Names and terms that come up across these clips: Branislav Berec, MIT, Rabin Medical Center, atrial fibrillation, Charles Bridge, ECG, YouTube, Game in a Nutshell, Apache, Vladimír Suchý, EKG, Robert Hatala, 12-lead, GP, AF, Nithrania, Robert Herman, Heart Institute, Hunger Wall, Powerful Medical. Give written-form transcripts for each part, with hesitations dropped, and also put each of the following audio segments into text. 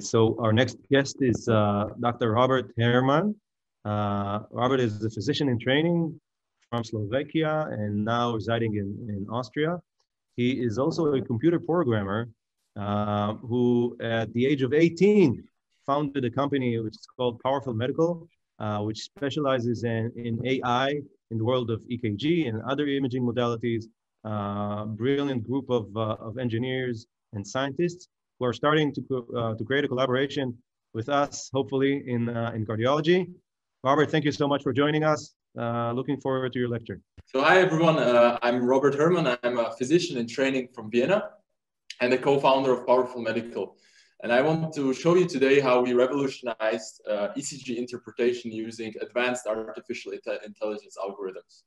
So our next guest is Dr. Robert Herman. Robert is a physician in training from Slovakia and now residing in Austria. He is also a computer programmer who at the age of 18 founded a company which is called Powerful Medical, which specializes in AI in the world of EKG and other imaging modalities. Brilliant group of engineers and scientists who are starting to create a collaboration with us, hopefully in cardiology. Robert, thank you so much for joining us. Looking forward to your lecture. So hi everyone, I'm Robert Herman. I'm a physician in training from Vienna and a co-founder of Powerful Medical. And I want to show you today how we revolutionized ECG interpretation using advanced artificial intelligence algorithms.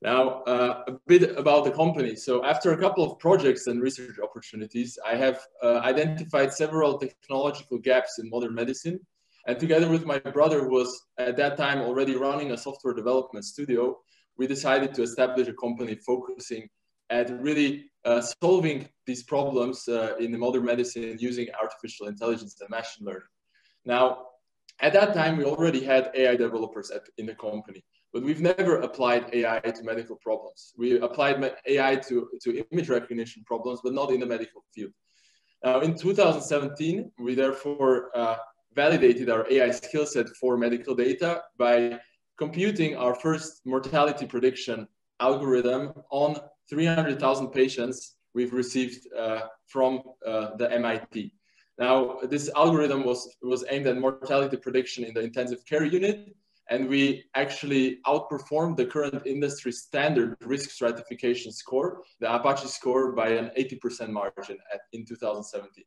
Now, a bit about the company. So after a couple of projects and research opportunities, I have identified several technological gaps in modern medicine. And together with my brother, who was at that time already running a software development studio, we decided to establish a company focusing at really solving these problems in the modern medicine using artificial intelligence and machine learning. Now, at that time, we already had AI developers in the company. But we've never applied AI to medical problems. We applied AI to image recognition problems, but not in the medical field. Now, in 2017, we therefore validated our AI skill set for medical data by computing our first mortality prediction algorithm on 300,000 patients we've received from the MIT. Now, this algorithm was aimed at mortality prediction in the intensive care unit, and we actually outperformed the current industry standard risk stratification score, the Apache score, by an 80% margin in 2017.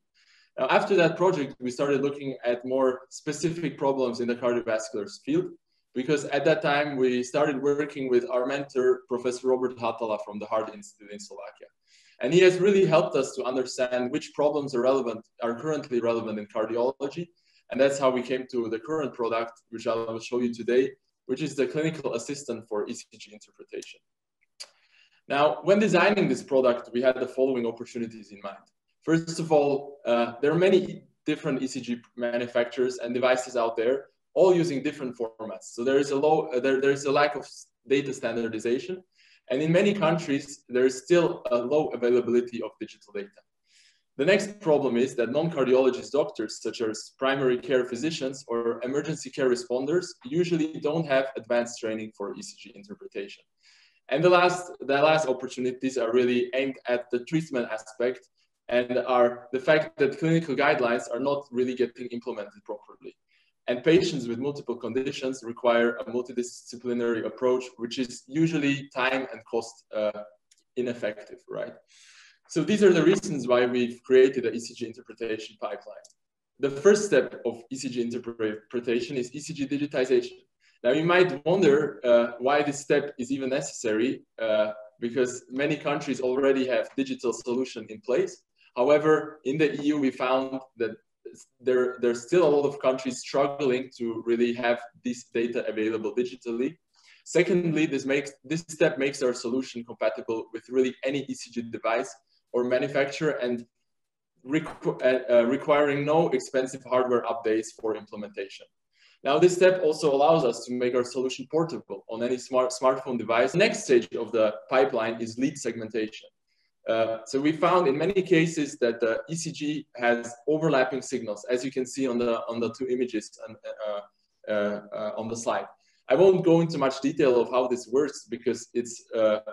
Now, after that project, we started looking at more specific problems in the cardiovascular field, because at that time, we started working with our mentor, Professor Robert Hatala from the Heart Institute in Slovakia. And he has really helped us to understand which problems are currently relevant in cardiology. And that's how we came to the current product, which I will show you today, which is the clinical assistant for ECG interpretation. Now, when designing this product, we had the following opportunities in mind. First of all, there are many different ECG manufacturers and devices out there, all using different formats. So there is a lack of data standardization. And in many countries, there is still a low availability of digital data. The next problem is that non-cardiologist doctors, such as primary care physicians or emergency care responders, usually don't have advanced training for ECG interpretation. And the last opportunities are really aimed at the treatment aspect and are the fact that clinical guidelines are not really getting implemented properly. And patients with multiple conditions require a multidisciplinary approach, which is usually time and cost ineffective, right? So these are the reasons why we've created the ECG interpretation pipeline. The first step of ECG interpretation is ECG digitization. Now you might wonder why this step is even necessary because many countries already have digital solutions in place. However, in the EU, we found that there's still a lot of countries struggling to really have this data available digitally. Secondly, this step makes our solution compatible with really any ECG device or manufacturer and requiring no expensive hardware updates for implementation. Now, this step also allows us to make our solution portable on any smartphone device. The next stage of the pipeline is lead segmentation. So we found in many cases that the ECG has overlapping signals, as you can see on the two images on the slide. I won't go into much detail of how this works because it's,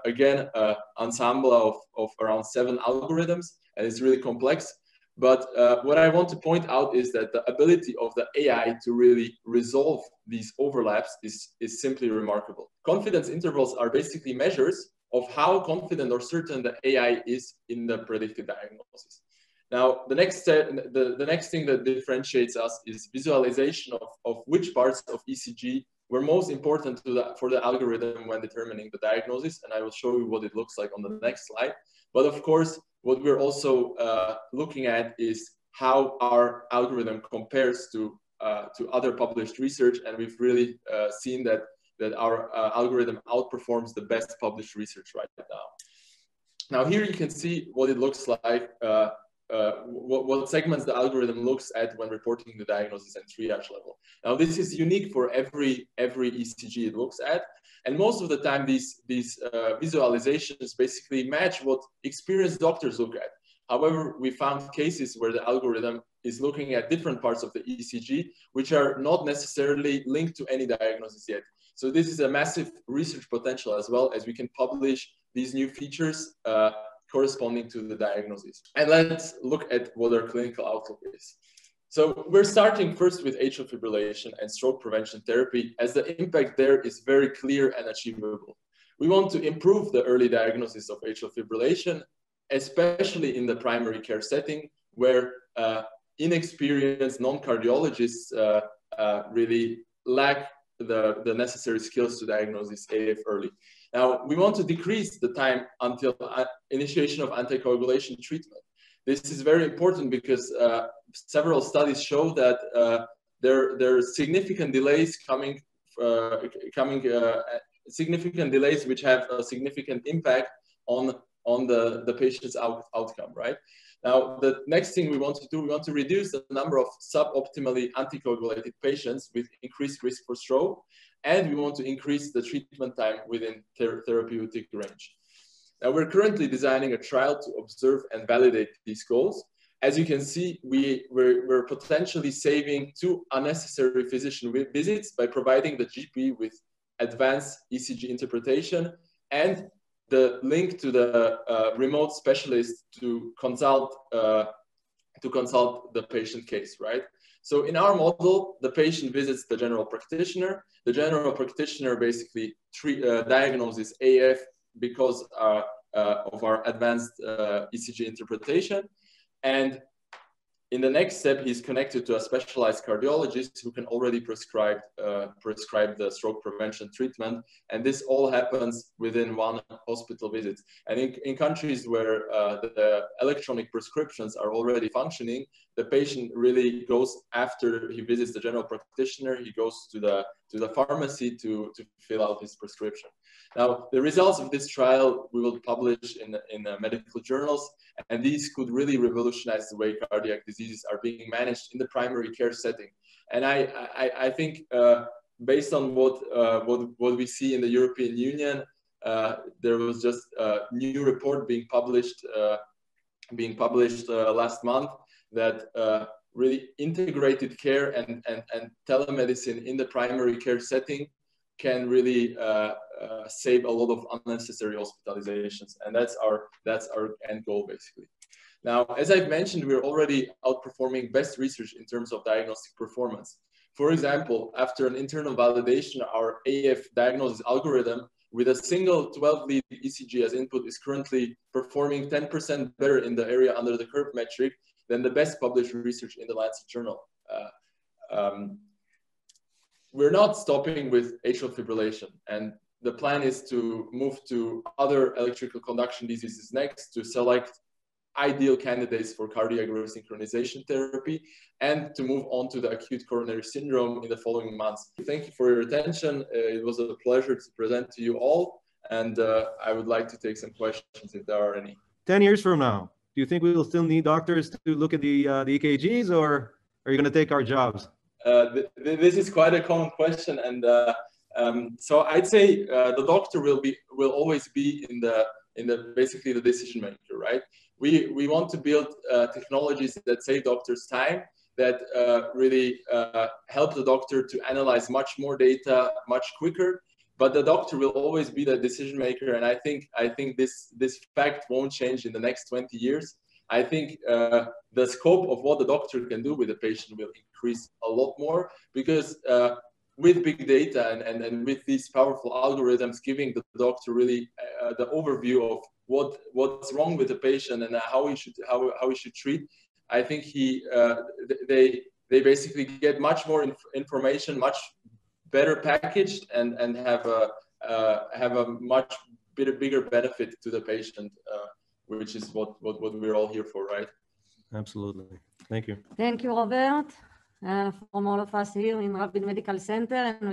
again, an ensemble of around 7 algorithms, and it's really complex. But what I want to point out is that the ability of the AI to really resolve these overlaps is simply remarkable. Confidence intervals are basically measures of how confident or certain the AI is in the predicted diagnosis. Now, the next thing that differentiates us is visualization of which parts of ECG were most important for the algorithm when determining the diagnosis, and I will show you what it looks like on the next slide. But of course, what we're also looking at is how our algorithm compares to other published research, and we've really seen that our algorithm outperforms the best published research right now. Now here you can see what it looks like what segments the algorithm looks at when reporting the diagnosis and triage level. Now, this is unique for every ECG it looks at. And most of the time, these visualizations basically match what experienced doctors look at. However, we found cases where the algorithm is looking at different parts of the ECG, which are not necessarily linked to any diagnosis yet. So this is a massive research potential as well, as we can publish these new features corresponding to the diagnosis. And let's look at what our clinical outlook is. So we're starting first with atrial fibrillation and stroke prevention therapy, as the impact there is very clear and achievable. We want to improve the early diagnosis of atrial fibrillation, especially in the primary care setting, where inexperienced non-cardiologists really lack the necessary skills to diagnose this AF early. Now, we want to decrease the time until initiation of anticoagulation treatment. This is very important because several studies show that there are significant delays coming, which have a significant impact on the patient's outcome, right? Now, the next thing we want to do, we want to reduce the number of suboptimally anticoagulated patients with increased risk for stroke, and we want to increase the treatment time within therapeutic range. Now, we're currently designing a trial to observe and validate these goals. As you can see, we're potentially saving 2 unnecessary physician visits by providing the GP with advanced ECG interpretation and the link to the remote specialist to consult the patient case, right? So in our model, the patient visits the general practitioner. The general practitioner basically diagnoses AF because of our advanced ECG interpretation. And in the next step, he's connected to a specialized cardiologist who can already prescribe the stroke prevention treatment. And this all happens within 1 hospital visit. And in countries where the electronic prescriptions are already functioning, the patient really goes, after he visits the general practitioner, he goes to the pharmacy to fill out his prescription. Now, the results of this trial we will publish in medical journals, and these could really revolutionize the way cardiac diseases are being managed in the primary care setting. And I think based on what we see in the European Union, there was just a new report being published last month that really integrated care and telemedicine in the primary care setting can really save a lot of unnecessary hospitalizations, and that's our end goal basically. Now, as I've mentioned, we're already outperforming best research in terms of diagnostic performance. For example, after an internal validation, our AF diagnosis algorithm with a single 12-lead ECG as input is currently performing 10% better in the area under the curve metric than the best published research in the Lancet Journal. We're not stopping with atrial fibrillation, and the plan is to move to other electrical conduction diseases next to select ideal candidates for cardiac resynchronization therapy and to move on to the acute coronary syndrome in the following months. Thank you for your attention. It was a pleasure to present to you all, and I would like to take some questions if there are any. 10 years from now, do you think we will still need doctors to look at the EKGs, or are you going to take our jobs? This is quite a common question, and so I'd say the doctor will always be in the basically the decision maker, right? We want to build technologies that save doctors time, that really help the doctor to analyze much more data much quicker. But the doctor will always be the decision maker, and I think this fact won't change in the next 20 years. I think the scope of what the doctor can do with the patient will increase a lot more, because with big data and with these powerful algorithms giving the doctor really the overview of what's wrong with the patient and how he should treat, I think they basically get much more information, much better packaged, and have a much bigger benefit to the patient, which is what we're all here for, right? Absolutely. Thank you. Thank you, Robert, from all of us here in Rabin Medical Center.